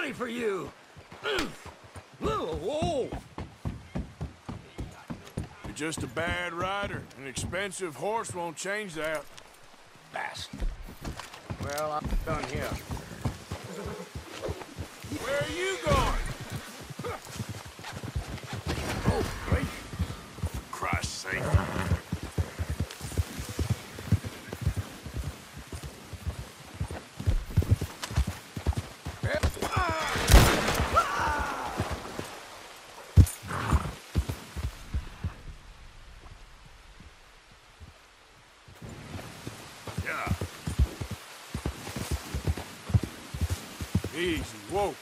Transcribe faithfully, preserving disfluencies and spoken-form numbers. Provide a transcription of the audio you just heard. money for you. Whoa. You're just a bad rider. An expensive horse won't change that. Bastard. Well, I'm done here. Where are you going? Oh, great. For Christ's sake. Easy, whoa.